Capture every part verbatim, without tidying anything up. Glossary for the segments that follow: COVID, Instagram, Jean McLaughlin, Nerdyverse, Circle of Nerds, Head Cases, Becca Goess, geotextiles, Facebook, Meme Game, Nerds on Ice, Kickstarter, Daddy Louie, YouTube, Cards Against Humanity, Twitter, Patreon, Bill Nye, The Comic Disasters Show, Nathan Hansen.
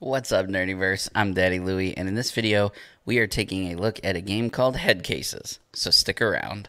What's up, Nerdyverse? I'm Daddy Louie, and in this video, we are taking a look at a game called Head Cases, so stick around.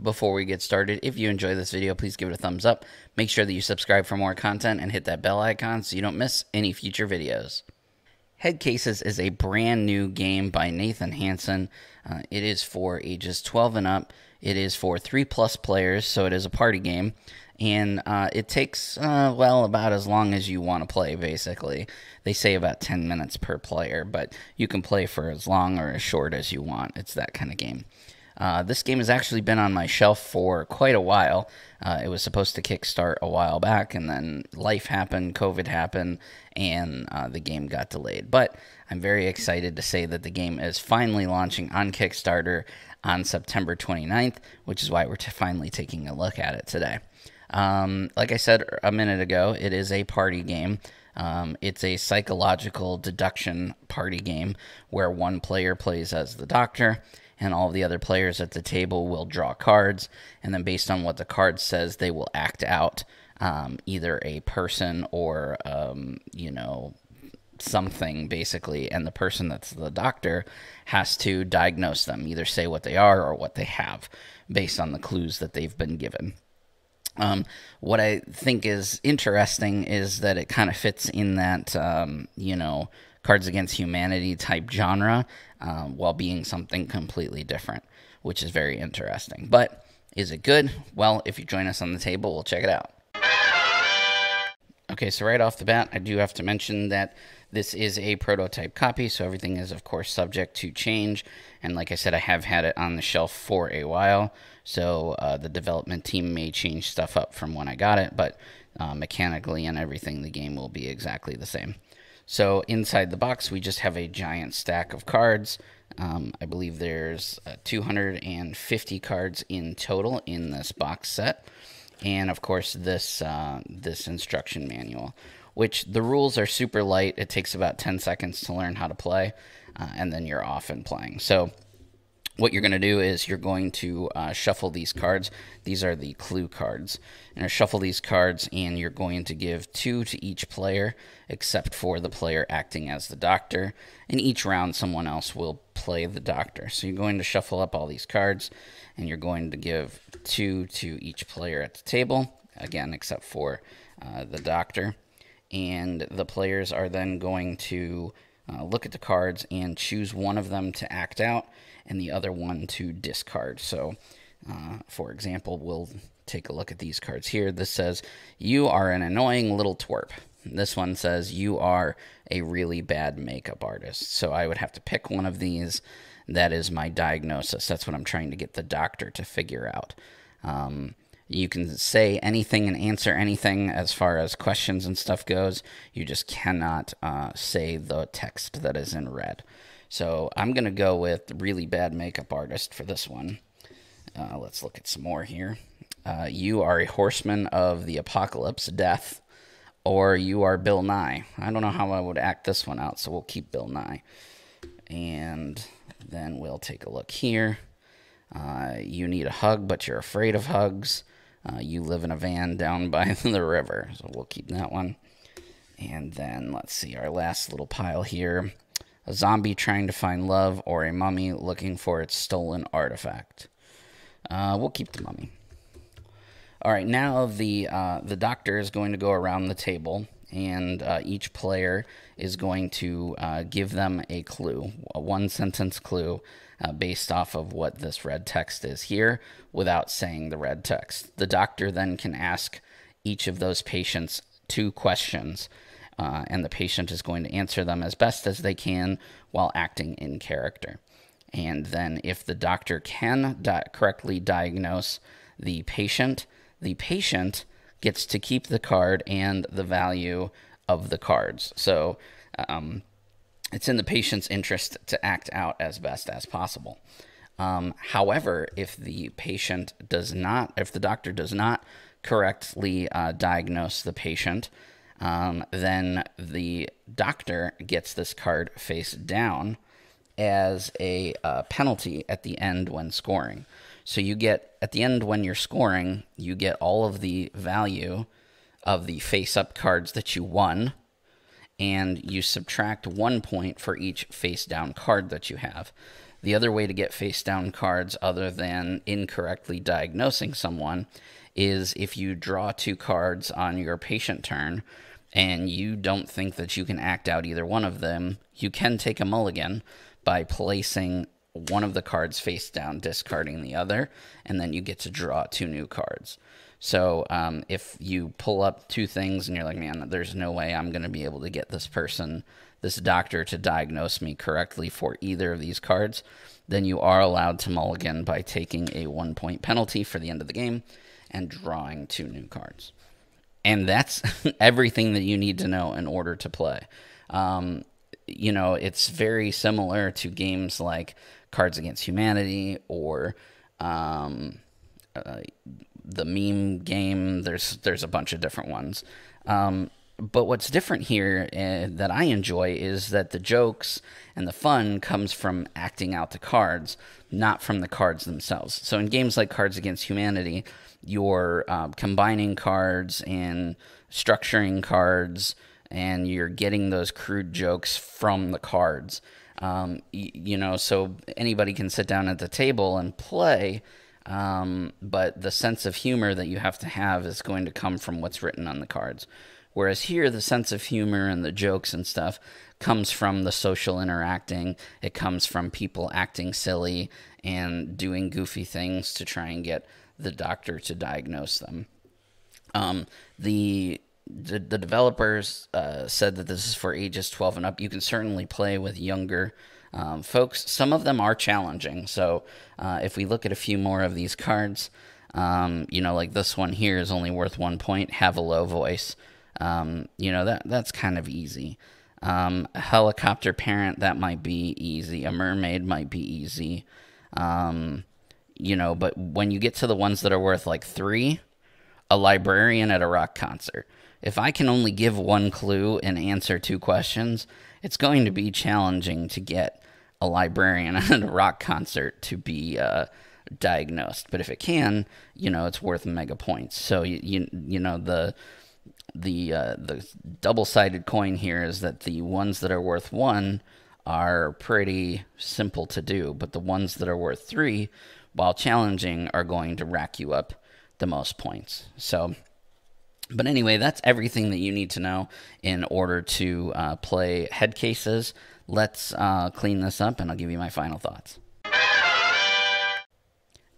Before we get started, if you enjoy this video, please give it a thumbs up. Make sure that you subscribe for more content and hit that bell icon so you don't miss any future videos. Head Cases is a brand new game by Nathan Hansen. Uh, it is for ages twelve and up. It is for three plus players, so it is a party game. And uh, it takes, uh, well, about as long as you want to play, basically. They say about ten minutes per player, but you can play for as long or as short as you want. It's that kind of game. Uh, this game has actually been on my shelf for quite a while. Uh, it was supposed to kickstart a while back, and then life happened, COVID happened, and uh, the game got delayed. But I'm very excited to say that the game is finally launching on Kickstarter on September twenty-ninth, which is why we're t finally taking a look at it today. Um, like I said a minute ago, it is a party game. Um, it's a psychological deduction party game where one player plays as the doctor, and all the other players at the table will draw cards, and then based on what the card says, they will act out um, either a person or, um, you know, something, basically, and the person that's the doctor has to diagnose them, either say what they are or what they have, based on the clues that they've been given. Um, what I think is interesting is that it kind of fits in that, um, you know, Cards Against Humanity type genre um, while being something completely different, which is very interesting. But is it good? Well, if you join us on the table, we'll check it out. Okay, so right off the bat, I do have to mention that this is a prototype copy, so everything is, of course, subject to change. And like I said, I have had it on the shelf for a while, so uh, the development team may change stuff up from when I got it, but uh, mechanically and everything, the game will be exactly the same. So inside the box, we just have a giant stack of cards. Um, I believe there's uh, two hundred fifty cards in total in this box set. And, of course, this, uh, this instruction manual, which the rules are super light. It takes about ten seconds to learn how to play, uh, and then you're off and playing. So what you're going to do is you're going to uh, shuffle these cards. These are the clue cards. And shuffle these cards, and you're going to give two to each player, except for the player acting as the doctor. And each round, someone else will play the doctor. So you're going to shuffle up all these cards, and you're going to give two to each player at the table, again, except for uh, the doctor. And the players are then going to Uh, look at the cards and choose one of them to act out and the other one to discard. So, uh, for example, we'll take a look at these cards here. This says, you are an annoying little twerp. This one says, you are a really bad makeup artist. So I would have to pick one of these. That is my diagnosis. That's what I'm trying to get the doctor to figure out. Um... You can say anything and answer anything as far as questions and stuff goes. You just cannot uh, say the text that is in red. So I'm going to go with really bad makeup artist for this one. Uh, let's look at some more here. Uh, you are a horseman of the apocalypse, death, or you are Bill Nye. I don't know how I would act this one out, so we'll keep Bill Nye. And then we'll take a look here. Uh, you need a hug, but you're afraid of hugs. Uh, you live in a van down by the river, so we'll keep that one. And then, let's see, our last little pile here. A zombie trying to find love or a mummy looking for its stolen artifact. Uh, we'll keep the mummy. All right, now the, uh, the doctor is going to go around the table, and uh, each player is going to uh, give them a clue, a one-sentence clue, Uh, based off of what this red text is here without saying the red text. The doctor then can ask each of those patients two questions, uh, and the patient is going to answer them as best as they can while acting in character. And then if the doctor can di- correctly diagnose the patient, the patient gets to keep the card and the value of the cards. So, um... it's in the patient's interest to act out as best as possible. Um, however, if the patient does not, if the doctor does not correctly uh, diagnose the patient, um, then the doctor gets this card face down as a uh, penalty at the end when scoring. So you get, at the end when you're scoring, you get all of the value of the face-up cards that you won, and you subtract one point for each face-down card that you have. The other way to get face-down cards, other than incorrectly diagnosing someone, is if you draw two cards on your patient turn and you don't think that you can act out either one of them, you can take a mulligan by placing one of the cards face down, discarding the other, and then you get to draw two new cards. So um, if you pull up two things and you're like, man, there's no way I'm going to be able to get this person, this doctor, to diagnose me correctly for either of these cards, then you are allowed to mulligan by taking a one-point penalty for the end of the game and drawing two new cards. And that's everything that you need to know in order to play. Um, you know, it's very similar to games like Cards Against Humanity or um, uh, the Meme Game. There's, there's a bunch of different ones. Um, but what's different here uh, that I enjoy is that the jokes and the fun comes from acting out the cards, not from the cards themselves. So in games like Cards Against Humanity, you're uh, combining cards and structuring cards, and you're getting those crude jokes from the cards. Um, you, you know, so anybody can sit down at the table and play, um, but the sense of humor that you have to have is going to come from what's written on the cards. Whereas here, the sense of humor and the jokes and stuff comes from the social interacting. It comes from people acting silly and doing goofy things to try and get the doctor to diagnose them. Um, the, the the developers uh, said that this is for ages twelve and up. You can certainly play with younger um, folks. Some of them are challenging. So uh, if we look at a few more of these cards, um, you know, like this one here is only worth one point. Have a low voice. Um, you know, that that's kind of easy. Um, a helicopter parent, that might be easy. A mermaid might be easy. Um, You know, but when you get to the ones that are worth like three, a librarian at a rock concert. If I can only give one clue and answer two questions, it's going to be challenging to get a librarian at a rock concert to be uh, diagnosed. But if it can, you know, it's worth mega points. So, you, you, you know, the, the, uh, the double-sided coin here is that the ones that are worth one are pretty simple to do, but the ones that are worth three, while challenging, are going to rack you up the most points. So, but anyway, that's everything that you need to know in order to uh, play Head Cases. Let's uh, clean this up, and I'll give you my final thoughts.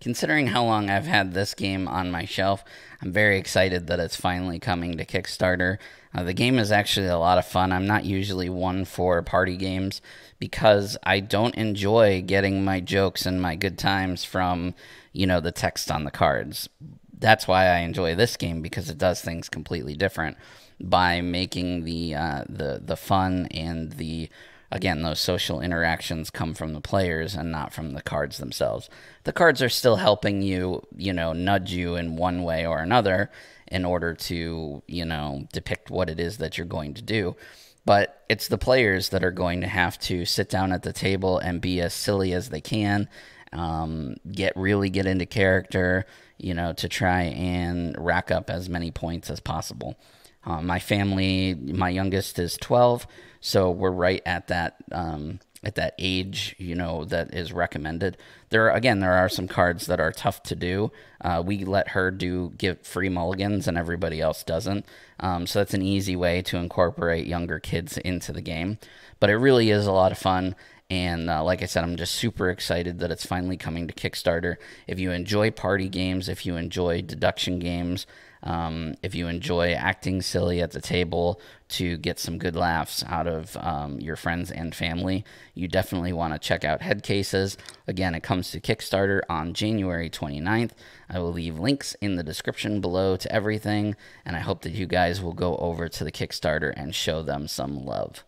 Considering how long I've had this game on my shelf, I'm very excited that it's finally coming to Kickstarter. Uh, the game is actually a lot of fun. I'm not usually one for party games because I don't enjoy getting my jokes and my good times from, you know, the text on the cards. That's why I enjoy this game, because it does things completely different by making the uh, the the fun and the, again, those social interactions come from the players and not from the cards themselves. The cards are still helping you, you know, nudge you in one way or another in order to, you know, depict what it is that you're going to do. But it's the players that are going to have to sit down at the table and be as silly as they can, um, get really get into character, you know, to try and rack up as many points as possible. Uh, my family, my youngest is twelve, so we're right at that um, at that age, you know, that is recommended. There are, again, there are some cards that are tough to do. Uh, we let her do give free mulligans, and everybody else doesn't. Um, so that's an easy way to incorporate younger kids into the game. But it really is a lot of fun. And uh, like I said, I'm just super excited that it's finally coming to Kickstarter. If you enjoy party games, if you enjoy deduction games, um, if you enjoy acting silly at the table to get some good laughs out of um, your friends and family, you definitely want to check out Head Cases. Again, it comes to Kickstarter on January twenty-ninth. I will leave links in the description below to everything, and I hope that you guys will go over to the Kickstarter and show them some love.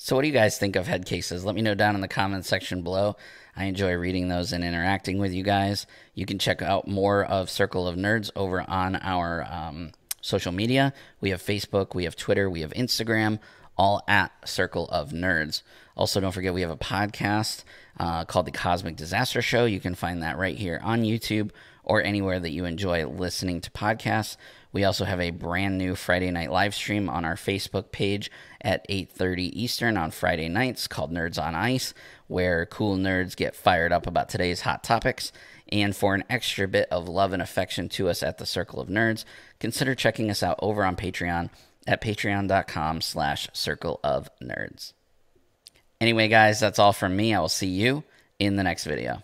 So what do you guys think of Head Cases? Let me know down in the comments section below. I enjoy reading those and interacting with you guys. You can check out more of Circle of Nerds over on our um, social media. We have Facebook, we have Twitter, we have Instagram. all at Circle of Nerds. Also, don't forget we have a podcast uh, called The Comic Disasters Show. You can find that right here on YouTube or anywhere that you enjoy listening to podcasts. We also have a brand new Friday night live stream on our Facebook page at eight thirty Eastern on Friday nights called Nerds on Ice, where cool nerds get fired up about today's hot topics. And for an extra bit of love and affection to us at the Circle of Nerds, consider checking us out over on Patreon at patreon.com slash Circle of Nerds. Anyway, guys, that's all from me. I will see you in the next video.